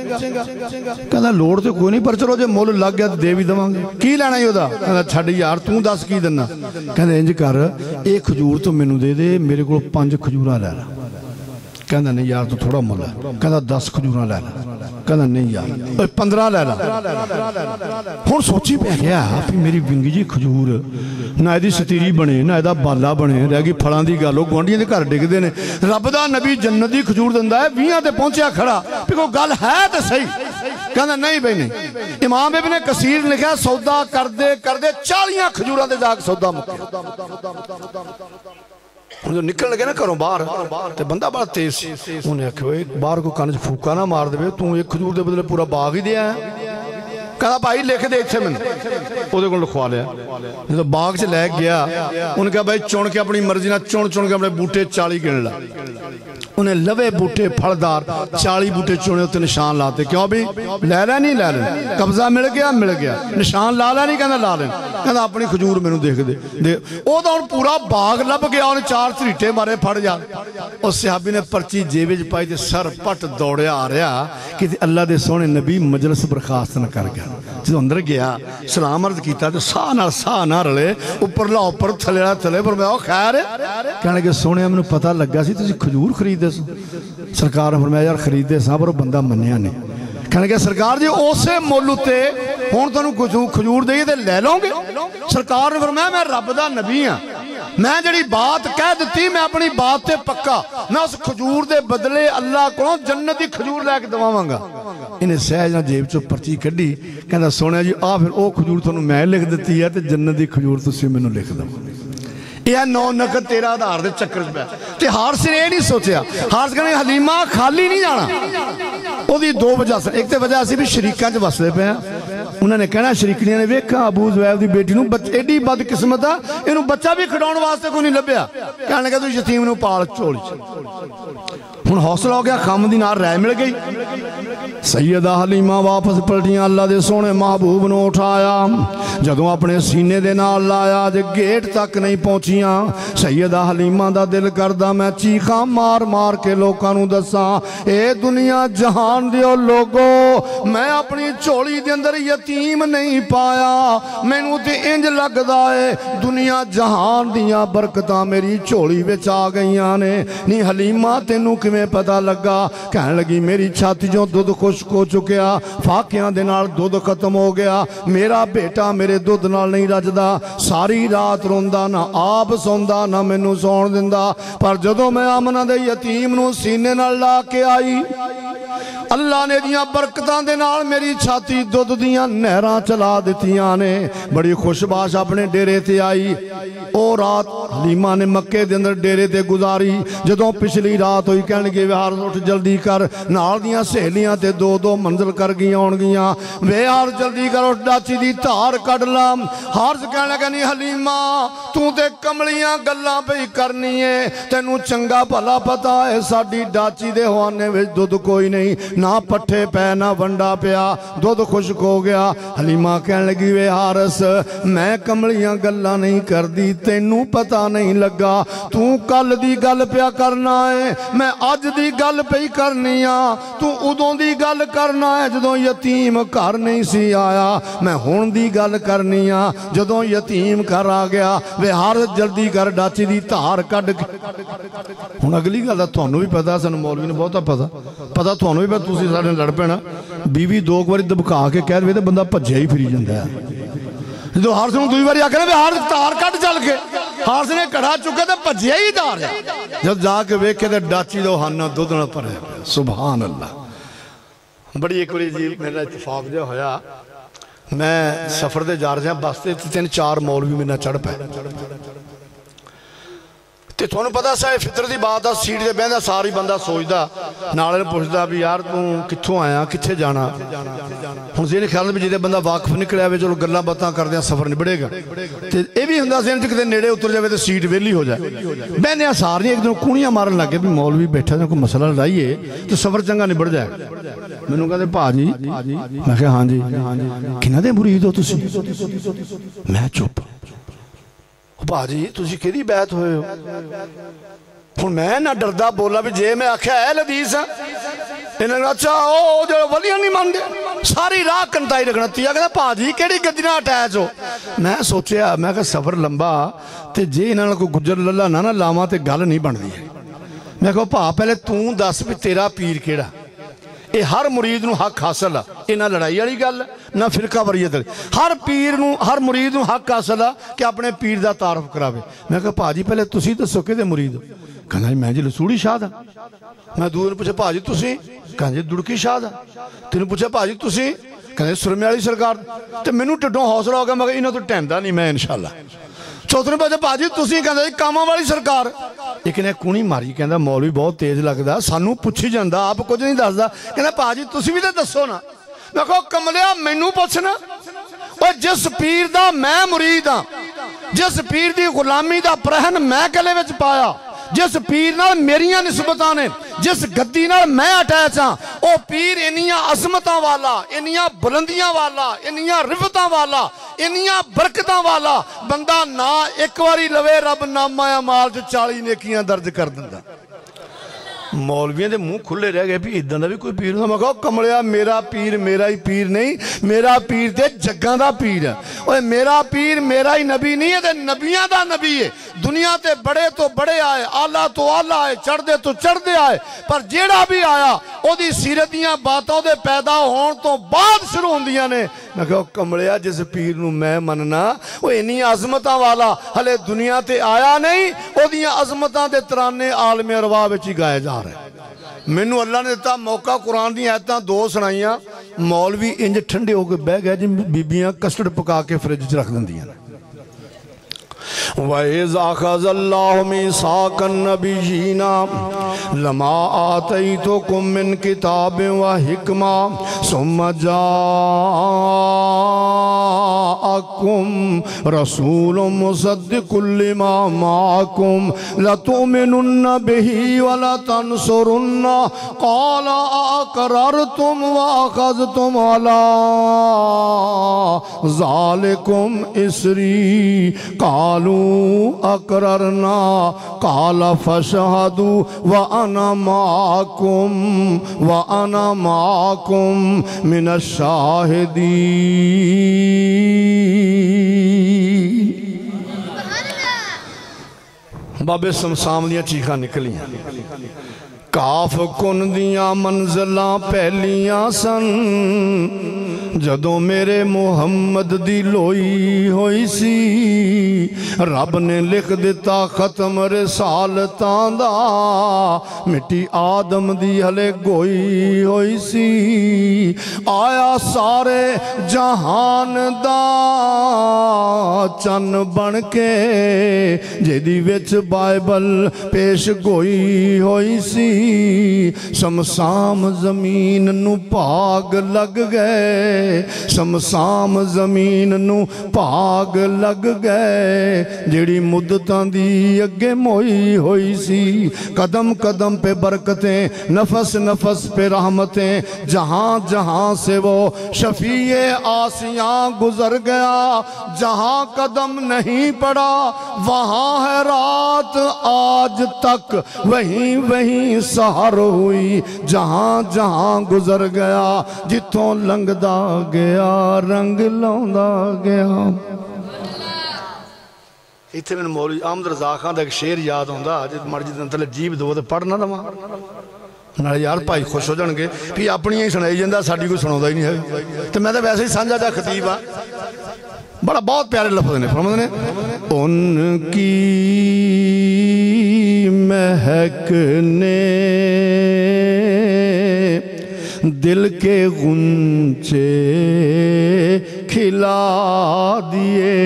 कहंदा लोड़ ते कोई नहीं, पर चलो जे मुल लग गया दे भी दवांगे। की लैना है ओहदा? कहंदा छड्ड यार तू दस की दिना। कहंदा इंज कर, इह खजूर तू मैनू दे दे, मेरे कोल पंज खजूरां लै ला। कहंदा नहीं यार तू थोड़ा मुल है। कहंदा दस खजूरां लै ला। कहना नहीं यार पंद्रह लै ला। हुण सोची पै गया कि मेरी विंगी जी खजूर ना इहदी सतीरी बने ना इहदा बाला बने, रह गई फलां दी गल। ओह गुआंढियां दे घर डिगदे ने, रब दा नबी जन्नत दी खजूर दिंदा है, बीह ते पहुंचिया खड़ा भी कोई गल है तो सही। कहना नहीं बई नहीं। इमाम इब्ने कसीर लिखा, सौदा करदे करदे चालीस खजूरां ते जाके सौदा मुक्किया। जो निकल लगे ना घरों बाहर, तो बंदा बड़ा तेज, उन्हें आखिया बाहर कोई कन्न च फूका ना मार दे, तू एक खजूर के बदले पूरा बाग ही दे आया। कहता भाई लिख दे इत्थे, मैंने ओहदे कोल लिखवा लिया। जो बाग च लै गया, उन्हें कहा भाई चुन के अपनी मर्जी नाल चुन चुन के अपने बूटे चालीस गिन ला। उन्हें लवे बूटे फलदार चाली बूटे चुने उत्ते निशान लाते। क्यों भी लै रहा नहीं लै रहे, कब्जा मिल गया मिल गया, निशान ला ला नहीं कहना ला रहे, कहना अपनी खजूर मैनू देख दे, दे। वो तो हम पूरा बाग लभ गया, उन्हें चार झरीटे मारे फड़ जा। उस सहाबी ने पर्ची जेब च पाई तो सर पट दौड़िया आ रहा कि अल्लाह के सोहने नबी मजलिस बर्खास्त न कर गया। जो अंदर गया सलाम अर्ज किया तो सह न सह न रले, उपरला उपर थले थले पर मैं खैर कहने के सोहने मैनू पता लगा सी तुसीं खजूर खरीददे सो। सरकार ने फरमाया यार खरीददे सां पर बंदा मन्निया नहीं। कहने के सरकार जी उसे मुल उत्ते हुण तुहानूं खजूर खजूर देई ते लै लोगे? सरकार ने फरमाया मैं रब दा नबी हाँ, मैं जिहड़ी बात कह दित्ती मैं अपनी बात ते पक्का, मैं उस खजूर दे बदले अल्लाह कोलों जन्नत दी खजूर लैके दवावांगा। इन्हें सहज नाल जेब चों पर्ची कड्ढी, कहंदा सोहणिया जी आ फिर ओ खजूर तुहानूं मैं लिख दित्ती है ते जन्नत दी खजूर तुसीं मैनूं लिख दो। यह नौ नकद तेरा आधार के चक्कर पे हारस ने यह नहीं सोचा। हारस कहने हलीमा खाली नहीं जाना, वो दो वजह से, एक तो वजह असी भी शरीकों च वसते पे, उन्होंने कहना शरीकनिया ने वेखा अबू जुबैर की बेटी नूं एडी बदकिस्मत आ, इन्हूं बच्चा भी खिलाने वास्ते कोई नहीं लभ्या, कहने लगा तू यतीम नूं पाल झोल। हुण हौसला हो गया, कम दी नाल राय मिल गई। सैयदा हलीमा वापस पलटियां, अल्लाह दे सोहने महबूब नूं उठाया, जदों अपने सीने दे नाल लाया जे गेट तक नहीं पहुंचियां। सैयदा हलीमा दा दिल करदा मैं चीखा मार मार के लोकां नूं दसां, ए दुनिया जहान दिओ लोगो मैं अपनी झोली दे अंदर यतीम नहीं पाया, मैनूं ते इंज लगदा है दुनिया जहान दियां बरकतां मेरी झोली विच आ गईयां ने। नी हलीमा तैनूं किवें पता लगा? कहण लगी मेरी छाती चों दुध खुश्क हो चुकिया, फाकियां दे नाल दुध खत्म हो गया, मेरा बेटा मेरे दुध नाल नहीं रजदा, सारी रात रोंदा ना आप सौंदा ना मैनूं सौण दिंदा। पर जदों मैं आमना दे यतीम नूं सीने नाल ला के आई, अल्लाह ने दियां बरकतां दे नाल मेरी छाती दुध दियां नहरां चला दित्तियां ने। बड़ी खुशबाश अपने डेरे ते आई, ओ रात हलीमा ने मक्के दे अंदर डेरे ते गुजारी। जदों पिछली रात होई कहण लगे हार उठ जल्दी कर, नाल दियां सहेलियां ते दो दो मंजिल कर गई आउण गईयां, वे हार जल्दी कर उठ डाची दी धार कढ ला। हारस कहण लगा नहीं हलीमा तू ते कमलियां गल्लां पई करनी है, तैनूं चंगा भला पता है साडी डाची दे हवाने विच दुध कोई नहीं, ना पट्ठे पै ना वंडा पिया, दुध खुश्क हो गया। हलीमा कहन लगी वे हारस मैं कमलियां गल्लां नहीं करदी, तैनू पता नहीं लगा, तू कल दी गल पिया करना है, मैं अज दी गल पई करनी आ, तू उदों दी गल करना है जदों यतीम घर नहीं सी आया, मैं हुण दी गल करनी आ जदों यतीम घर आ गया। वे हारस जल्दी कर डाची दी धार कढ। हुण अगली गल तुहानू भी पता, सानू मौलवी नूं बहुता पता पता तुहानू भी पता, तुसीं साडे लड़ पैना। बीवी दो बारी दबका के कह दे तो बंदा भज्जिया ही फिरी जाता है। जो हारस नूं दूई बारी आखना भी हारस तार कट चल के, हारस ने घड़ा चुका तो भज्जिया ही तार, जब जाके वेखे तो डाची दो हाना दुध नाल भरिया पिया। सुभान अल्लाह। बड़ी एक बारी जी मेरा इतफाक जो होया, मैं सफर से जा रहा बस से, तीन चार मौलवी मेरे नाल चढ़ पे, तो थोनू पता साहब फितर की बात आ, सीट से बहदा सारी बंदा सोचता नाले पुछदा भी यार तू कितों आया कितने जाना। हूँ जिन ख्याल भी जिसे बंदा वाकफ निकलिया वे चलो गल्लां बातां करदे सफर निबड़ेगा, तो यह भी हुंदा सी किते नेड़े उतर जाए तो सीट वेली हो जाए। बहने सारियां एक दिन कूणियां मारन लग गए भी मौलवी बैठा जो कोई मसला लड़ाईए तो सफर चंगा निबड़ जाए। मैनू कहते भाजी, मैं कहा हाँ जी, किन्हां दे मुरीद हो तुसीं? मैं चुप। भाजी तुसी किहदी बैत होए हो? हुण मैं ना डरदा बोला भी जे मैं आख्या है लदीस हां, इन्हां ने अच्छा ओ जो वलियां नहीं मानदे सारी राह कंटाई रखना। तीआ कहंदा भाजी किहड़ी गद्दी नाल अटैच हो? मैं सोचया मैं कहा सफर लंबा ते जे इन्हां नाल कोई गुजर लल्ला ना ना लावां ते गल नहीं बनदी। मैं कहा भा पहले तू दस भी तेरा पीर किहड़ा? यह हर मुरीद नूं हक हासिल आ, ये ना लड़ाई वाली गल ना फिरका वरीयत। हर पीर नूं हर मुरीद नूं हक हासिल आ कि अपने पीर दा तारफ करावे। मैं कहा भाजी पहले तुसीं दस्सो किहदे मुरीद हो? कहना जी मैं जी लसूड़ी शाह दा। मैं दूए नूं पुच्छया भाजी तुसीं? कहना जी दुड़की शाह दा। तैनूं पुच्छया भाजी तुसीं? कहना सुरमे वाली सरकार। ते मैनूं ढिड्डों हौसला हो गया, मैं इन्हां तों टैंदा नहीं मैं इंशाअल्लाह। चौथे पासे भाजी तुसीं? कहंदा जी कामां वाली सरकार। लेकिन यह कूणी मारी कहता मौलवी बहुत तेज लगता, सानू पूछी जाता आप कुछ नहीं दसदा। कहता भाजी तुसीं भी तो दसो ना। मैं कहो कमलिया मैनू पुछना और जिस पीर दा मैं मुरीद हाँ, जिस पीर दी गुलामी दा प्रहन मैं गले विच पाया, जिस पीर नाल मेरिया निस्बतां ने, जिस गद्दी नाल मैं अटैच हाँ, वह पीर इनिया असमतां वाला, इनिया बुलंदियां वाला, इनिया रिफतां वाला, इनिया बरकतां वाला, बंदा ना एक बारी लवे रब नामा अमाल च चाली नेकियां दर्ज कर दिंदा। मौलवियों के मुँह खुले रह गए भी इदा का भी कोई पीर होता। मैं कहो कमलिया मेरा पीर मेरा ही पीर नहीं, मेरा पीर तो जगह का पीर है। और मेरा पीर मेरा ही नबी नहीं है तो नबिया का नबी है। दुनिया के बड़े तो बड़े आए, आला तो आला आए, चढ़ते तो चढ़ते आए, पर जेड़ा भी आया ओदी सीरत दीयां बातों के पैदा होने तो बाद शुरू होंदियां ने। मैं कहो कमलिया जिस पीर नूं मैं मनना वो इन्नी अजमतां वाला हले दुनिया ते आया नहीं, ओदियां अजमतां दे तराने आलमे अरवाह विच ही गाए जा रहे। मैनूं अल्लाह ने दिता मौका, कुरान दी आयतां दो सुनाइयां, मौलवी इंज ठंडे हो के बह गए जिवें बीबियां कस्टर्ड पका के फ्रिज च रख दिंदियां ने। वइज़ अख़ज़ल्लाहु मीसाक़न नबिय्यीना लमा आतैतुकुम मिन किताबिन व हिकमा सुम्मा जाअकुम रसूलुम मुसद्दिकुल लिमा माअकुम लतु'मिनुन्न बिही व लतनसुरुन्न क़ाल अक़ररतुम व अख़ज़तुम अला ज़ालिकुम इसरी क़ाल अकररना काला फशहदू व अना माकुम व अना माकुम मिनशाहिदीन। बाबे समसाम दियां चीखां निकलियां। काफ कुन दियां मंजलां पहलियां सन जदों मेरे मुहम्मद दी लोई होई सी। रब ने लिख दिता खत्म रिसालतां दा, मिट्टी आदम दी हले गोई होई सी। आया सारे जहान दा चन बन के जेदी विच बाइबल पेश गोई होई सी। शमशाम जमीन नू भाग लग गए, शमशाम जमीन नू भाग लग गए। जेड़ी मुद्दतां दी अगे मोई होई सी, कदम कदम पे बरकतें, नफस नफस पे रहमतें, जहाँ जहाँ से वो शफीए आसिया गुजर गया। जहाँ कदम नहीं पड़ा वहाँ है रात आज तक, वहीं वहीं सहार हुई। जहाँ जहाँ गुजर गया, जिथों लंघदा गया रंग लाउंदा गया। इतने मैंने मौलवी अहमद रज़ा खान का एक शेर याद आता, जिस मर्जी थले जीभ दो तो पढ़ना दवा ना यार, भाई खुश हो जाएंगे भी अपनी ही सुनाई जाता, साड़ी कोई सुना ही नहीं है। तो मैं तो वैसे ही साझा जा खतीब हाँ, बड़ा बहुत प्यारे लफ्ज़ ने फरमाते हैं। उनकी महक ने दिल के गुंचे खिला दिए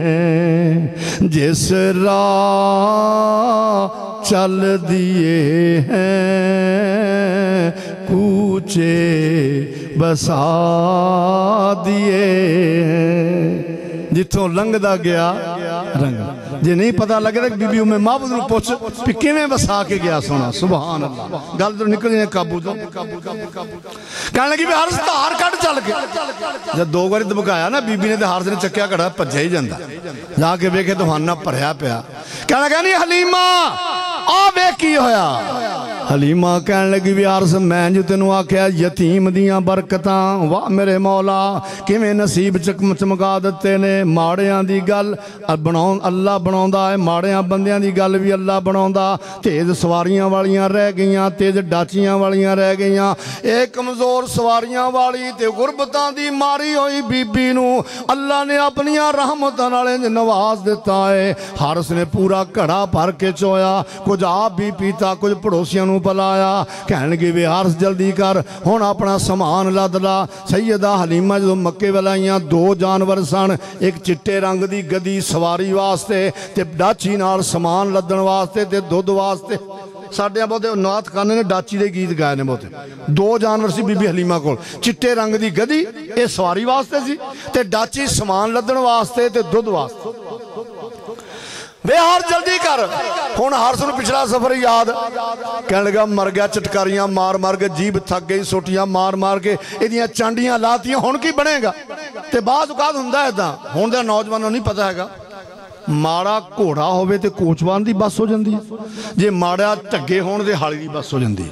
हैं, जिस राह चल दिए हैं, कूचे बसा दिए हैं। जिथों लंघदा गया रंग, जे नहीं पता लगे तो बीबी उम्मे महबूब नूं पुछ किवें बसा के गया सोना। सुभान अल्लाह, गल तो निकल जाए काबू तो। कहने लगी भी हर्ष तो हार कट चल गया, जब दो बारी धमकाया ना बीबी ने तो हर्ष ने चक्या घड़ा भज्या ही जांदा, जाके वेखे दुहाना भरिया पिया। कहने लगा नहीं हलीमा आ वे की होया। हलीमा कहन लगी भी अर्स मैं जो तेनों आख्या यतीम दियां बरकतां, वाह मेरे मौला किवें नसीब चक चमका दिते ने। माड़ियां दी गल बना अल्लाह बनाउंदा है, माड़ियां बंदियां दी गल भी अल्लाह बनाउंदा। तेज सवारियां वालियां रह गईयां, तेज डाचियां वालियां रह गईयां। एक कमज़ोर सवारियां वाली ते गुरबतां दी मारी होई बीबी नूं अल्लाह ने अपनियां रहमतां नाल नवाज दिता है। हर्स ने पूरा घड़ा भर के चोया, कुछ आप भी पीता, कुछ पड़ोसियां बुलाया। कह लगे वे हर्ष जल्दी कर हुण अपना समान लद ला। सैयदा हलीमा जो मक्के वाल आईयां, दो जानवर सन, एक चिट्टे रंग की गदी सवारी वास्ते ते डाची नाल समान लदन वास्ते ते दुध वास्ते। साढ़े बहुते नाथ खाने ने डाची के गीत गाए ने बहुते। दो जानवर सी बीबी हलीमा को, चिट्टे रंग की गदी ये सवारी वास्ते सी ते डाची समान लदन वास्ते ते दुध वास्ते। बेहार जल्दी कर हुण हर्ष नूं पिछला सफर याद कहण लगा मर गया चटकारियां मार मार के जीभ थक गई सोटियां मार मार के इहदियां चांडियां लातियां हुण की बनेगा। ते बाद औकात हुंदा इदां हुण दा नौजवानां नूं नहीं पता हैगा माड़ा घोड़ा होवे ते कोचवान दी बस हो जांदी जे माड़ा ढग्गे होण ते हाली दी बस हो जांदी।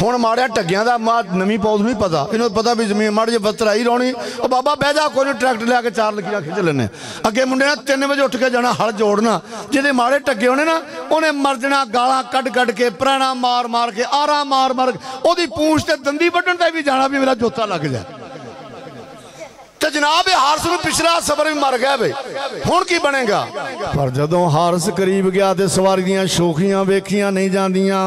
हुण माड़ा ढग्गियां दा नवीं पौध नहीं पता इन्हों पता भी जमीन माड़ी जी बतराई रौनी और बाबा बह जा कोई ट्रैक्टर लिया के चार लकीर खिंच लेने अगे मुंडे ने तीन बजे उठ के जाना हल जोड़ना जिहदे माड़े ढग्गे होने ना उन्हें मर जाना गालां कढ़ कढ़ के पराणा मार मार के आरा मार मार ओहदी पूंछ ते दंदी वड्डण ते भी जाना भी मेरा जोता लग जाए। तो जनाब हारस नूं पिछला सफर भी मर गया बे हुण की बनेगा। पर जदों हारस करीब गया तो सवारी दीयां शोखियां वेखियां नहीं जांदियां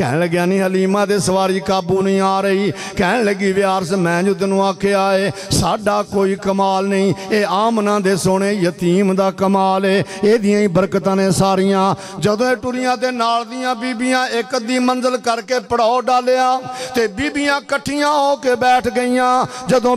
कहण लग्या नहीं हलीमा ते सवारी काबू नहीं आ रही कहण लगी वे हारस मैं जो तैनूं आखिआ है साडा कोई कमाल नहीं ये आमना दे सोने यतीम दा कमाल है इहदियां ही बरकतां ने सारियां। जदों इह टुरियां ते नाल दीयां बीबियां इक अद्धी मंजिल करके पड़ाव डालिआ ते बीबियां इकट्ठियां हो के बैठ गईआं। जदों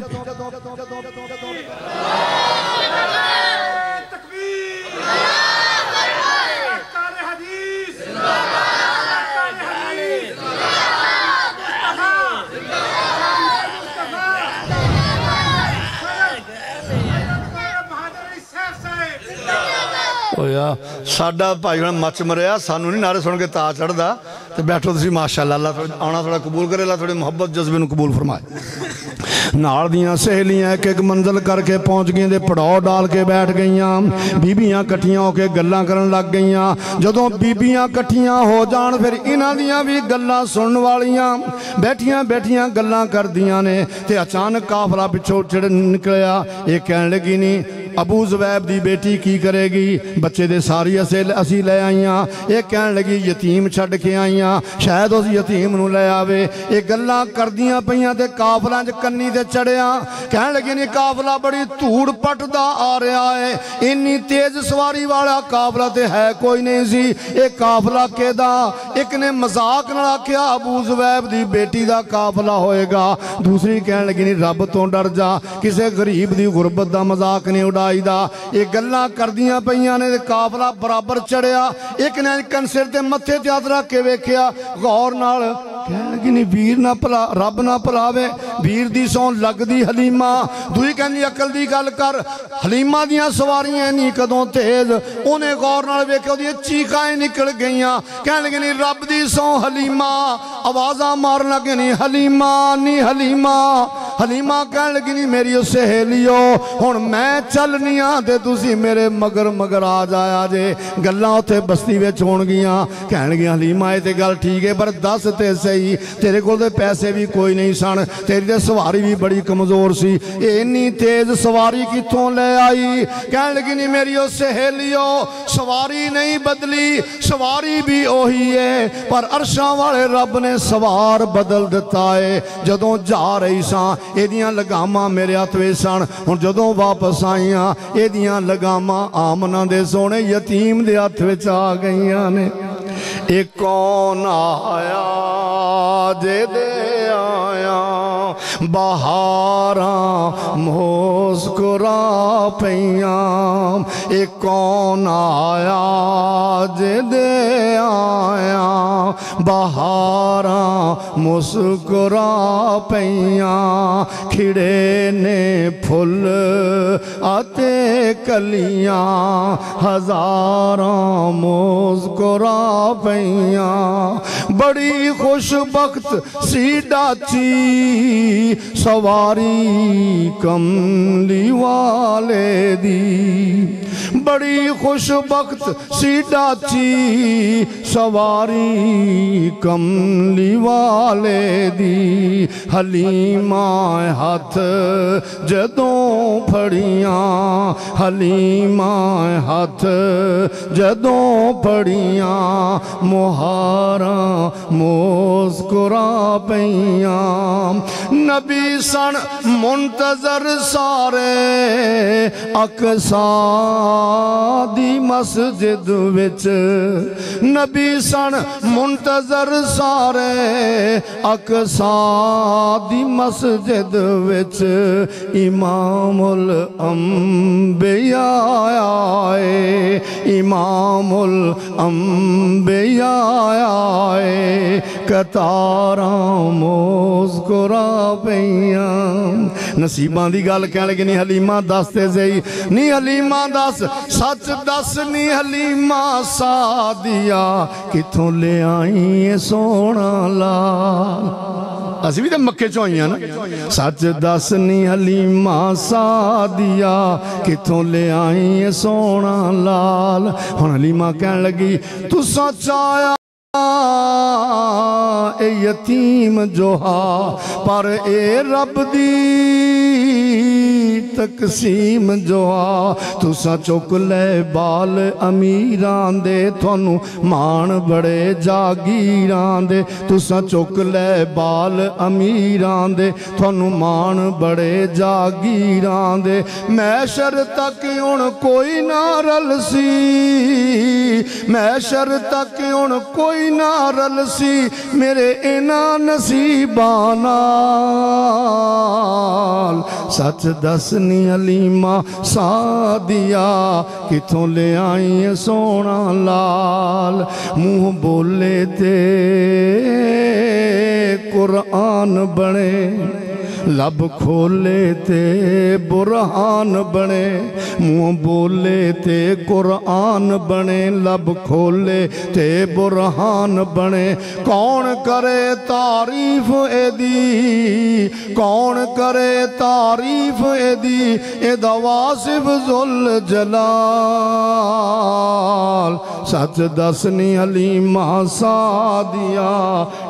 साडा भाई हुण मच मरिया सानू नहीं नारे सुन के ता चढ़दा ते बैठो तुसीं माशाअल्लाह अल्लाह आना थोड़ा कबूल करे अल्लाह थोड़ी मुहब्बत जज्बे नूं कबूल फरमाए। नाल दियां सहेलियां एक एक मंजिल करके पहुँच गई तो पड़ाव डाल के बैठ गईयां बीबियां कट्ठियां होकर गल्लां करन लग गईयां। जदों बीबियां कट्ठियां हो जान फिर इन्हां दियां भी गल्लां सुनन वालियां बैठियां बैठियां गल्लां करदियां ने ते अचानक काफला पिछों जेहड़ा निकलिया ये कहण लगी नहीं अबू ज़ुबैब दी बेटी की करेगी बच्चे दे सारी असें असीं लै आईयां ये कहण लगी यतीम छड्ड के आईयां शायद उस यतीम नूं लै आवे। ये गल्लां करदियां पईयां ते काफलां च कन्नी ते चढ़िया कहण लगे नहीं काफला बड़ी धूड़ पटदा आ रहा है इन्नी तेज सवारी वाला काफला तो है कोई नहीं सी ये काफला केदा। एक ने मजाक नाल आखिया अबू ज़ुबैब दी बेटी दा काफला होएगा दूसरी कहण लगी नहीं रब तो डर जा किसी गरीब दी गुरबत दा मजाक नहीं उड़ाई दा। ये गल्लां करदियां पईयां ने काफला बराबर चढ़िया एक ने कंसर ते मत्थे ते हत्थ रख के वेखिया गौर नाल कहण लगी नहीं वीर ना भला रब ना भलावे वीर दी सौं लगदी हलीमा दूई कहंदी अकल दी गल कर हलीमा दियां सवारियां नहीं कदों तेज उन्हें गौर नाल वेखिया ओहदियां चीकां निकल गईयां कहण लगी नहीं रब दी सौं हलीमा आवाज़ां मारन लग नहीं हलीमा नहीं हलीमा हलीमा कहण लगी नहीं मेरी ओ सहेलियो हुण मैं चलनी आ ते तुसीं मेरे मगर मगर आ जाया जे गल्लां उत्थे बस्ती विच होणगियां कहण लगी हलीमा इह ते गल ठीक है पर दस ते सही तेरे कोल ते पैसे भी कोई नहीं सन तेरी ते सवारी भी बड़ी कमजोर सी इन्नी तेज सवारी कितों ले आई कहण लगी नहीं मेरी ओ सहेलियो सवारी नहीं बदली सवारी भी ओही है पर अरशां वाले रब ने सवार बदल दिता है। जदों जा रही सां इहदियां लगामां मेरे हत्थ विच सन हुण जदों वापस आईयां इहदियां लगामां आमना दे सोहणे यतीम दे हत्थ विच आ गईयां ने। ए कौन आया जे दे आया बहारां मुस्कुरा पईयां ए कौन आया जे दे आया बहारां मुस्कुरा पईयां खिड़े ने फुल आते कलियां हजारां मुस्कुरा पईयां बड़ी खुशबख्त सी डाची सवारी कमली वाले दी बड़ी खुशबख्त सी डाची सवारी कमली वाले दी हलीमा हथ जदों फड़ियां हलीमा हथ जदों फड़ियां मुहारां मुस्कुरा पईयां नबी सन मुंतजर सारे अक्सा दी मस्जिद विच, नबी सन मुंतजर सारे अक्सा दी मस्जिद विच। इमामुल अंबिया आए, इमामुल अंबिया आए, कतारा मुस्कुरा पईया। नसीबां दी गल कह लगे नी हलीमा दस ते सही, नी हलीमा दस सच दस, नी हलीमा सादिया किथों ले आई ए सोना लाल। असी भी तो मक्के चो आई ना। सच दस नी हलीमा सादिया कितों ले आई है सोना लाल। हुण हलीमा कहन लगी तुसा चाया ए यतीम जोहा, पर ए रब दी तकसीम जोहा। तुसा चुक ले बाल अमीरां दे, थानू मान बड़े जागीरां दे। तुसा चुक ले बाल अमीरां दे, थानू मान बड़े जागीरां दे। मैशर तक हुण कोई ना रलसी, मैशर तक हुण कोई ना रलसी, मेरे इना नसीबां नाल। सच दस नी हलीमा सादिया कितों ले आई है सोना लाल। मुँह बोले ते कुरान बने, लब खोले ते बुरहान बने। मुँह बोले ते कुरान बने, लब खोले ते बुरहान बने। कौन करे तारीफ एदी, कौन करे तारीफ एदी, एदा वासिफ जुल जलाल। सच दस नी हलीमा सादिया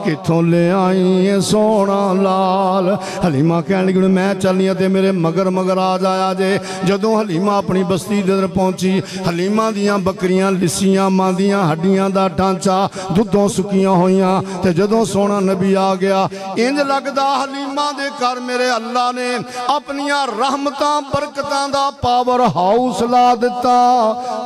कितों ले आई है सोना लाल। हलीमा कहन लगी मैं चलनी है, मेरे मगर मगर आ जाया जे। जदों हलीमा अपनी बस्ती दे पहुंची, हलीमा दियां बकरियां लिस्सियां मांदियां, हड्डियां दा ढांचा दुद्धों सुकियां होइयां। ते जदों सोना नबी आ गया, इंज लगदा हलीमा दे घर मेरे अल्लाह ने अपनियां रहमतां बरकतां दा पावर हाउस ला दिता।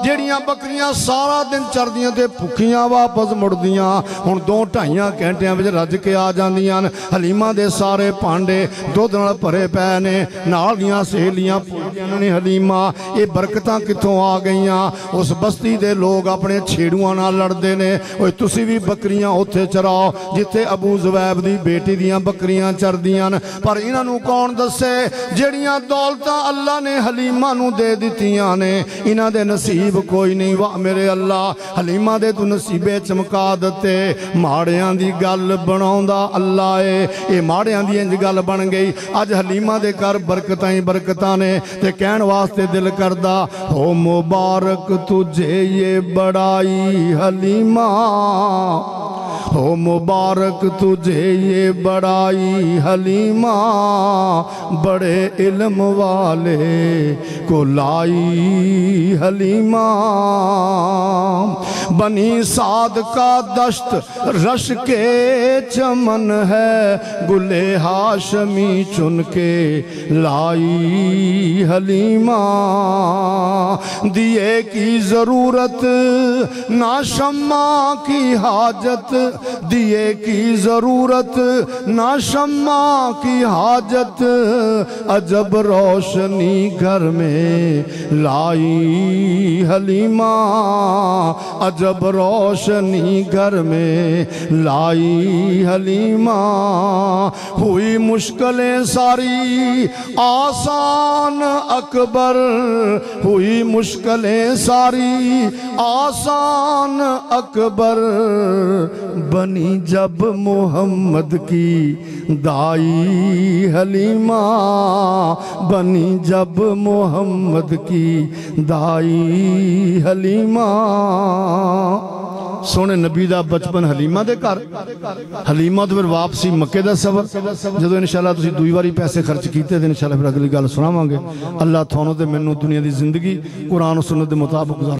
जिहड़ियां बकरियां सारा दिन चरदियां ते भुखियां वापस मुड़दियां, हुण दो ढाइयां घंटियां विच रज के आ जांदियां न। हलीमा दे सारे भांडे दुध नाल भरे पै ने, नाल दियां सहेलियां पुछदियां ने हलीमा ये बरकतां कित्थों आ गईयां। उस बस्ती दे लोग अपने छेड़ूआं नाल लड़दे ने, ओए तुसीं भी बकरियां उत्थे चराओ जिथे अबू ज़ुबैब दी बेटी दियां बकरियां चरदियां न। पर इन्हां नूं कौन दस्से जिहड़ियां दौलतां अल्लाह ने हलीमा नूं दे दित्तियां ने, इन्हां दे नसीब कोई नहीं। वाह मेरे अल्लाह, हलीमा दे तू नसीबे चमका दित्ते। माड़ियां दी गल बनाउंदा अल्लाह ए, ये माड़ियां दी इंज गल बन गई। अज हलीमा दे घर बरकतां ही बरकतां ने, ते कहण वास्ते दिल करदा हो मुबारक तुझे ये बड़ाई हलीमा, हो मुबारक तुझे ये बड़ाई हलीमा, बड़े इल्म वाले को लाई हलीमा। बनी साद का दश्त रश के चमन है, गुले हाशमी चुन के लाई हलीमा। दिए की ज़रूरत ना शम्मा की हाजत, दिए की जरूरत ना शम्मा की हाजत, अजब रोशनी घर में लाई हलीमा, अजब रोशनी घर में लाई हलीमा। हुई मुश्किलें सारी आसान अकबर, हुई मुश्किलें सारी आसान अकबर, बनी जब मोहम्मद की दाई हलीमा, बनी जब मोहम्मद की दाई हलीमा। सोने नबी दा बचपन हलीमा दे घर, हलीमा तो फिर वापसी मक्के दा सफर। जदों इंशाअल्लाह तुसीं दूई वारी पैसे खर्च कीते ते इंशाअल्लाह फिर अगली गल सुनावांगे। अल्लाह थानों ते मैनूं दुनिया दी जिंदगी कुरान और सुन्नत दे मुताबिक गुज़ारो।